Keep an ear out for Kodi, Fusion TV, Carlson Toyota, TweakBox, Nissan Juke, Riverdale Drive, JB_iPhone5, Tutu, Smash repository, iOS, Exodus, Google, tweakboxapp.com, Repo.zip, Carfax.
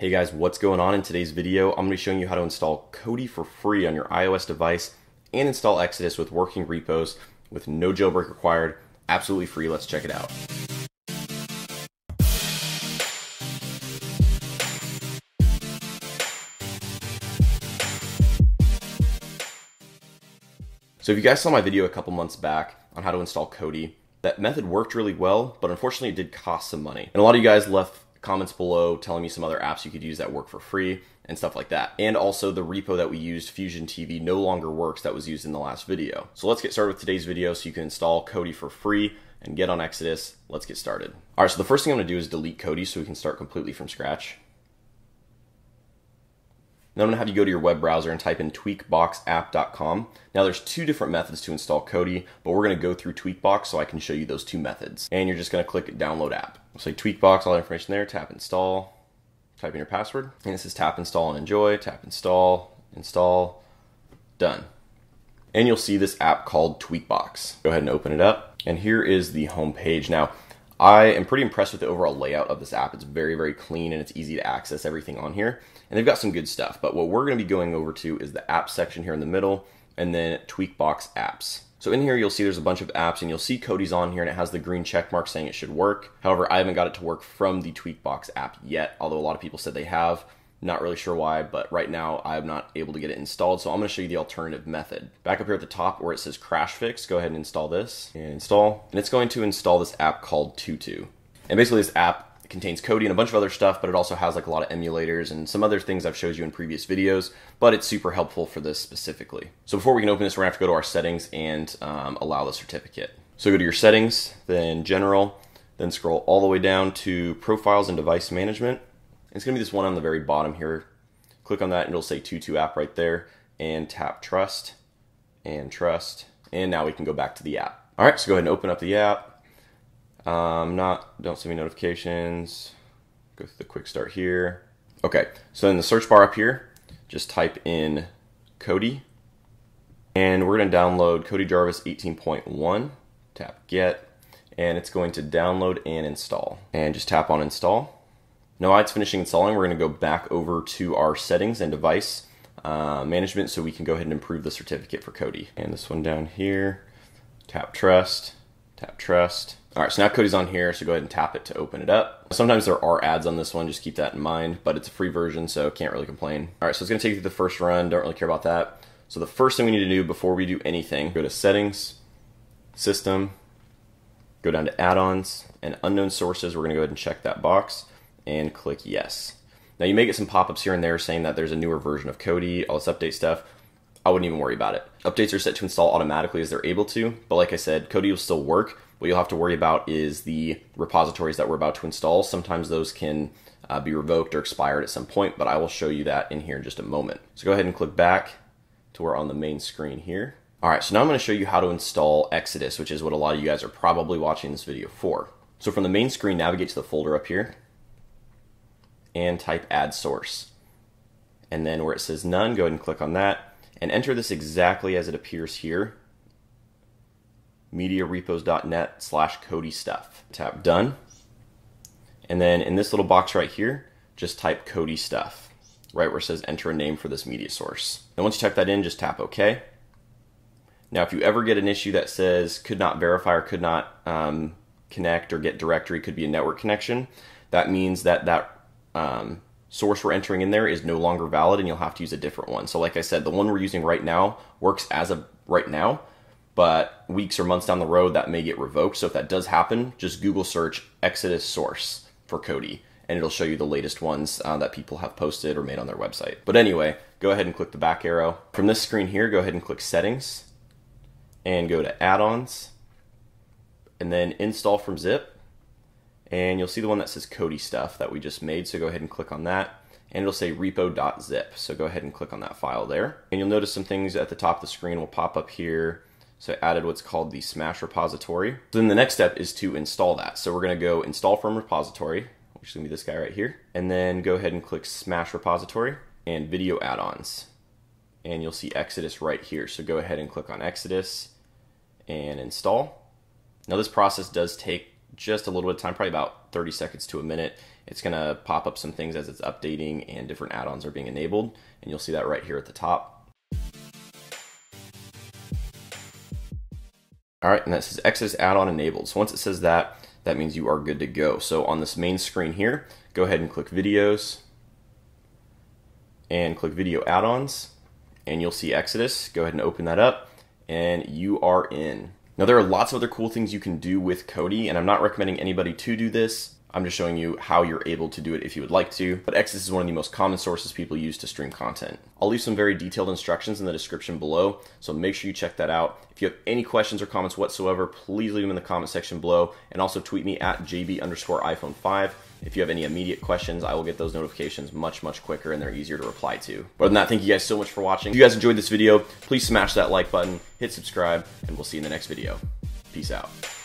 Hey guys, what's going on? In today's video, I'm going to be showing you how to install Kodi for free on your iOS device and install Exodus with working repos with no jailbreak required, absolutely free. Let's check it out. So if you guys saw my video a couple months back on how to install Kodi, that method worked really well, but unfortunately it did cost some money. And a lot of you guys left comments below telling me some other apps you could use that work for free and stuff like that. And also the repo that we used, Fusion TV, no longer works that was used in the last video. So let's get started with today's video so you can install Kodi for free and get on Exodus. Let's get started. All right, so the first thing I'm gonna do is delete Kodi so we can start completely from scratch. Then I'm gonna have you go to your web browser and type in tweakboxapp.com. Now there's two different methods to install Kodi, but we're gonna go through Tweakbox so I can show you those two methods. And you're just gonna click download app. Say Tweakbox, all the information there, tap install, type in your password, and it says tap install and enjoy, tap install, done. And you'll see this app called Tweakbox. Go ahead and open it up. And here is the home page. Now, I am pretty impressed with the overall layout of this app. It's very, very clean and it's easy to access everything on here. And they've got some good stuff, but what we're gonna be going over to is the app section here in the middle and then Tweakbox apps. So in here, you'll see there's a bunch of apps and you'll see Kodi's on here and it has the green check mark saying it should work. However, I haven't got it to work from the Tweakbox app yet, although a lot of people said they have. Not really sure why, but right now I'm not able to get it installed. So I'm gonna show you the alternative method. Back up here at the top where it says crash fix, go ahead and install this and install. And it's going to install this app called Tutu. And basically this app contains Kodi and a bunch of other stuff, but it also has like a lot of emulators and some other things I've showed you in previous videos, but it's super helpful for this specifically. So before we can open this, we're gonna have to go to our settings and allow the certificate. So go to your settings, then general, then scroll all the way down to profiles and device management. It's gonna be this one on the very bottom here. Click on that and it'll say Tutu app right there and tap trust and trust. And now we can go back to the app. All right, so go ahead and open up the app. Don't send me notifications. Go through the quick start here. Okay, so in the search bar up here, just type in Kodi and we're gonna download Kodi Jarvis 18.1, tap get, and it's going to download and install. And just tap on install. Now while it's finishing installing, we're gonna go back over to our settings and device management so we can go ahead and improve the certificate for Kodi. And this one down here, tap trust, tap trust. All right, so now Kodi's on here, so go ahead and tap it to open it up. Sometimes there are ads on this one, just keep that in mind, but it's a free version, so can't really complain. All right, so it's gonna take you through the first run, don't really care about that. So the first thing we need to do before we do anything, go to settings, system, go down to add-ons, and unknown sources, we're gonna go ahead and check that box and click yes. Now you may get some pop-ups here and there saying that there's a newer version of Kodi, all this update stuff. I wouldn't even worry about it. Updates are set to install automatically as they're able to, but like I said, Kodi will still work. What you'll have to worry about is the repositories that we're about to install. Sometimes those can be revoked or expired at some point, but I will show you that in here in just a moment. So go ahead and click back to where on the main screen here. All right, so now I'm gonna show you how to install Exodus, which is what a lot of you guys are probably watching this video for. So from the main screen, navigate to the folder up here and type add source. And then where it says none, go ahead and click on that and enter this exactly as it appears here, media repos.net/Kodi stuff. Tap done. And then in this little box right here, just type Kodi stuff, right where it says enter a name for this media source. And once you type that in, just tap OK. Now, if you ever get an issue that says could not verify or could not connect or get directory, could be a network connection, that means that source we're entering in there is no longer valid and you'll have to use a different one. So like I said, the one we're using right now works as of right now, but weeks or months down the road that may get revoked. So if that does happen, just Google search Exodus source for Kodi and it'll show you the latest ones that people have posted or made on their website. But anyway, go ahead and click the back arrow. From this screen here, go ahead and click settings and go to add-ons and then install from zip. And you'll see the one that says Kodi stuff that we just made. So go ahead and click on that and it'll say repo.zip. So go ahead and click on that file there. And you'll notice some things at the top of the screen will pop up here. So I added what's called the Smash repository. So then the next step is to install that. So we're gonna go install from repository, which is gonna be this guy right here. And then go ahead and click Smash repository and video add-ons. And you'll see Exodus right here. So go ahead and click on Exodus and install. Now this process does take just a little bit of time, probably about 30 seconds to a minute. It's going to pop up some things as it's updating and different add-ons are being enabled, and you'll see that right here at the top. All right, and that says Exodus add-on enabled. So once it says that, that means you are good to go. So on this main screen here, go ahead and click videos and click video add-ons, and you'll see Exodus. Go ahead and open that up, and you are in. Now there are lots of other cool things you can do with Kodi, and I'm not recommending anybody to do this. I'm just showing you how you're able to do it if you would like to, but Exodus is one of the most common sources people use to stream content. I'll leave some very detailed instructions in the description below, so make sure you check that out. If you have any questions or comments whatsoever, please leave them in the comment section below, and also tweet me at jb_iPhone5. If you have any immediate questions, I will get those notifications much quicker, and they're easier to reply to. But other than that, thank you guys so much for watching. If you guys enjoyed this video, please smash that like button, hit subscribe, and we'll see you in the next video. Peace out.